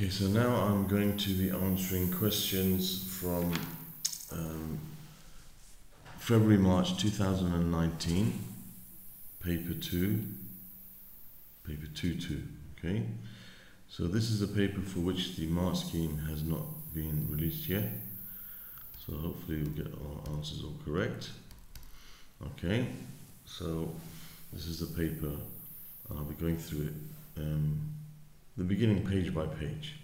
Okay, so now I'm going to be answering questions from February, March 2019, paper 2, paper 22, okay? So this is a paper for which the mark scheme has not been released yet. So hopefully we'll get our answers all correct. Okay, so this is the paper, and I'll be going through it the beginning page by page,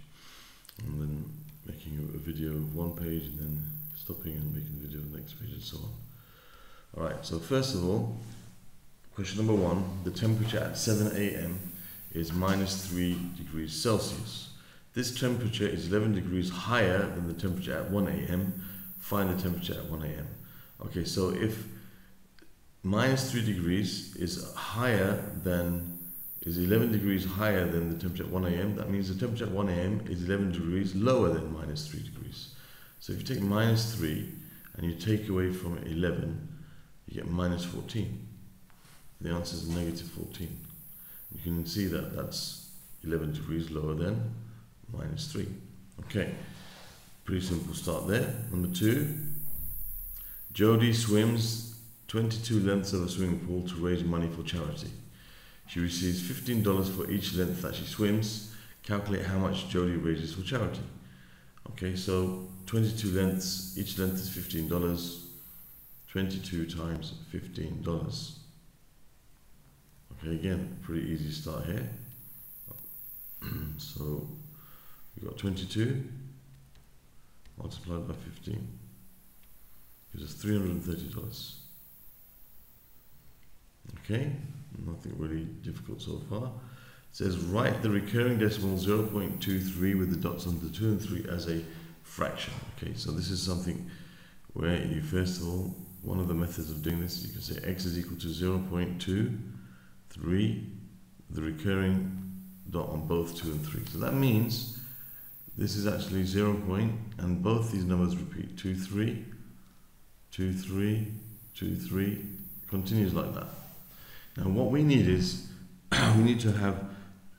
and then making a video of one page, and then stopping and making a video of the next page, and so on. Alright, so first of all, question number one, the temperature at 7 AM is -3°C. This temperature is 11 degrees higher than the temperature at 1 AM. Find the temperature at 1 AM. Okay, so if -3° is higher than 11 degrees higher than the temperature at 1 AM, that means the temperature at 1 AM is 11 degrees lower than -3°. So if you take -3 and you take away from 11, you get -14. The answer is -14. You can see that that's 11 degrees lower than -3. Okay, pretty simple start there. Number two, Jodie swims 22 lengths of a swimming pool to raise money for charity. She receives $15 for each length that she swims. Calculate how much Jodie raises for charity. Okay, so 22 lengths, each length is $15. 22 times $15. Okay, again, pretty easy start here. So we've got 22 multiplied by 15 gives us $330. Okay, nothing really difficult so far. It says write the recurring decimal 0.23 with the dots under 2 and 3 as a fraction. Okay, so this is something where you, first of all, one of the methods of doing this is you can say x is equal to 0.23, the recurring dot on both 2 and 3. So that means this is actually 0, and both these numbers repeat 2, 3, 2, 3, 2, 3, continues like that. Now what we need is, we need to have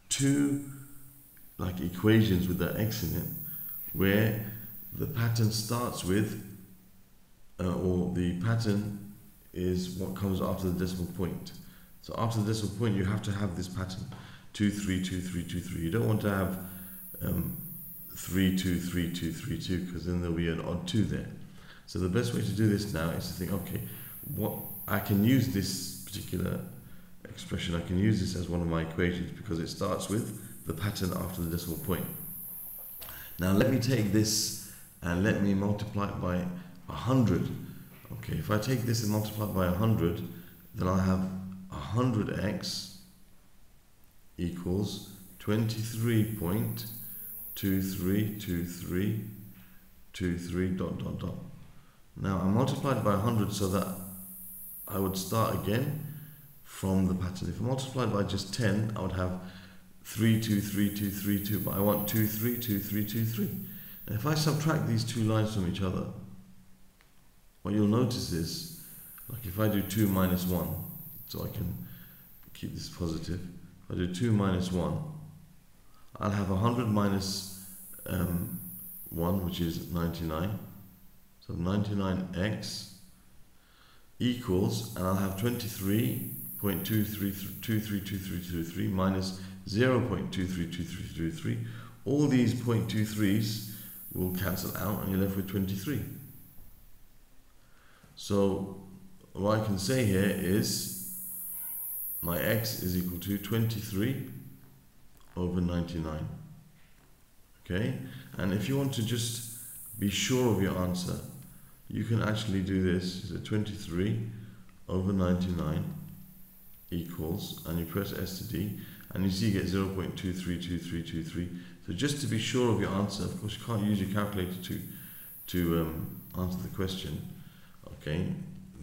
two like equations with that x in it, where the pattern starts with, or the pattern is what comes after the decimal point. So after the decimal point, you have to have this pattern, 2, 3, 2, 3, 2, 3. You don't want to have 3, 2, 3, 2, 3, 2, because then there'll be an odd 2 there. So the best way to do this now is to think, okay, what I can use this particular expression, I can use this as one of my equations because it starts with the pattern after the decimal point. Now let me take this and let me multiply it by 100. Okay, if I take this and multiply it by 100, then I'll have 100x equals 23.232323 dot dot dot. Now I multiplied by 100 so that I would start again from the pattern. If I multiplied by just 10, I would have 3, 2, 3, 2, 3, 2, but I want 2, 3, 2, 3, 2, 3. And if I subtract these two lines from each other, what you'll notice is, like if I do 2 minus 1, so I can keep this positive, if I do 2 minus 1, I'll have 100 minus 1, which is 99. So 99x equals, and I'll have 23.23232323 minus 0.232323. All these 0.23s will cancel out and you're left with 23. So what I can say here is my x is equal to 23/99. Okay, and if you want to just be sure of your answer, you can actually do this. So 23/99 equals, and you press S to D, and you see you get 0.232323. So just to be sure of your answer, of course you can't use your calculator to answer the question. Okay,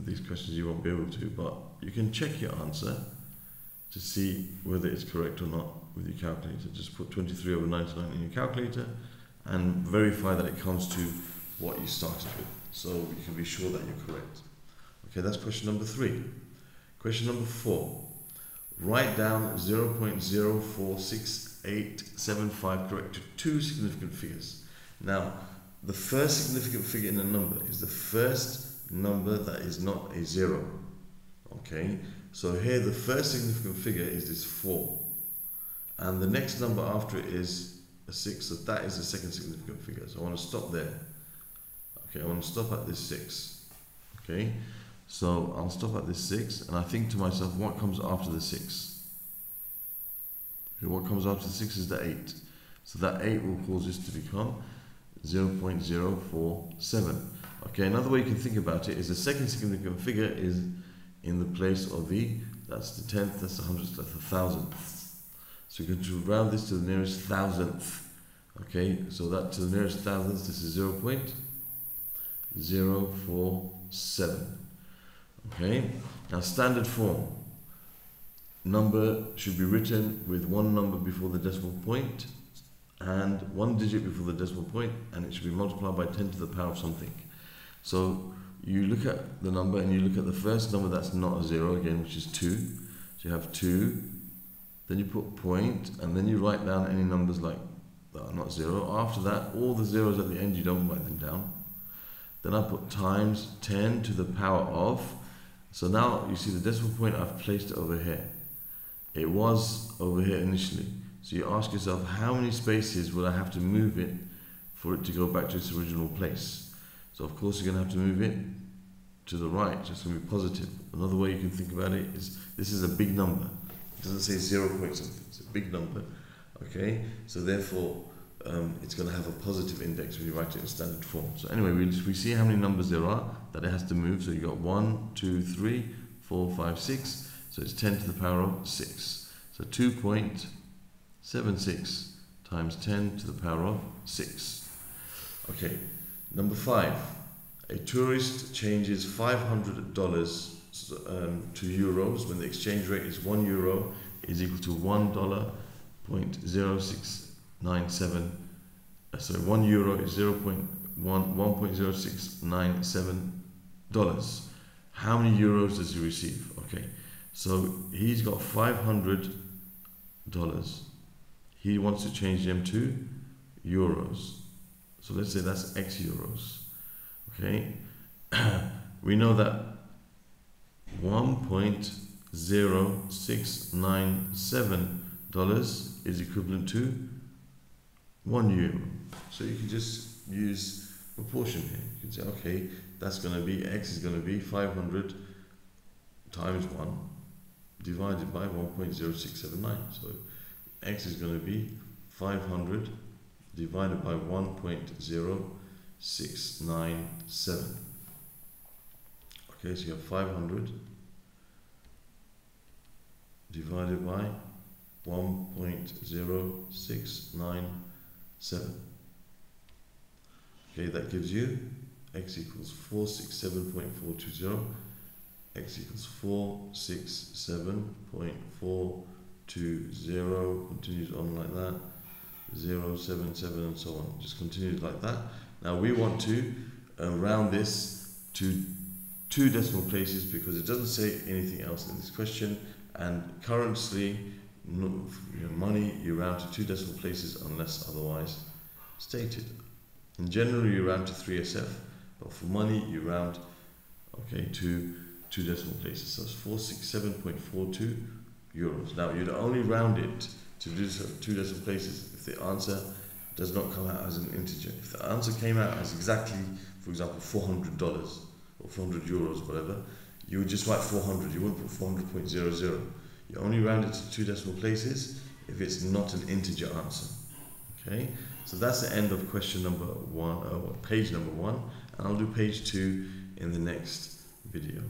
these questions you won't be able to, but you can check your answer to see whether it's correct or not with your calculator. Just put 23/99 in your calculator and verify that it comes to what you started with, so you can be sure that you're correct. Okay, that's question number 3. Question number 4. Write down 0.046 875 correct to two significant figures. Now, the first significant figure in a number is the first number that is not a zero. Okay, so here the first significant figure is this 4, and the next number after it is a 6, so that is the second significant figure. So I want to stop there. Okay, I want to stop at this 6. Okay, so I'll stop at this 6, and I think to myself, what comes after the 6? Okay, what comes after the 6 is the 8. So that 8 will cause this to become 0.047. Okay, another way you can think about it is the second significant figure is in the place of the, that's the 10th, that's the 100th, that's the 1000th. So you're going to round this to the nearest 1000th. Okay, so that to the nearest 1000th, this is 0.047. Okay, now standard form. Number should be written with one number before the decimal point and one digit before the decimal point, and it should be multiplied by 10 to the power of something. So you look at the number and you look at the first number that's not a zero again, which is 2. So you have 2, then you put point, and then you write down any numbers like that are not zero. After that, all the zeros at the end, you don't write them down. Then I put times 10 to the power of. So now you see the decimal point, I've placed it over here. It was over here initially. So you ask yourself, how many spaces will I have to move it for it to go back to its original place? So of course you're going to have to move it to the right, so it's going to be positive. Another way you can think about it is, this is a big number. It doesn't say 0 point something, it's a big number. Okay, so therefore it's going to have a positive index when you write it in standard form. So anyway, we see how many numbers there are that it has to move. So you've got 1, 2, 3, 4, 5, 6. So it's 10 to the power of 6. So 2.76 times 10 to the power of 6. Okay. Number 5, a tourist changes $500 to euros when the exchange rate is €1 is equal to $1.0697. Sorry, €1 is $1.0697. How many euros does he receive? Okay, so he's got $500. He wants to change them to euros. So let's say that's X euros. Okay, we know that 1.0697 dollars is equivalent to €1. So you can just use proportion here. You can say, okay, that's going to be, X is going to be 500 times 1 divided by 1.0679. So X is going to be 500 divided by 1.0697. Okay, so you have 500 divided by 1.0697. Okay, that gives you X equals 467.420. X equals 467.420. Continues on like that. 0.77 and so on. Just continues like that. Now we want to round this to 2 decimal places because it doesn't say anything else in this question. And currently, money you round to 2 decimal places unless otherwise stated. In general, you round to 3SF, but for money you round to 2 decimal places. So it's 467.42 euros. Now you'd only round it to do 2 decimal places if the answer does not come out as an integer. If the answer came out as exactly, for example, $400 or 400 euros, whatever, you would just write 400. You wouldn't put 400.00. You only round it to 2 decimal places if it's not an integer answer. Okay, so that's the end of question number 1, or page number 1, and I'll do page 2 in the next video.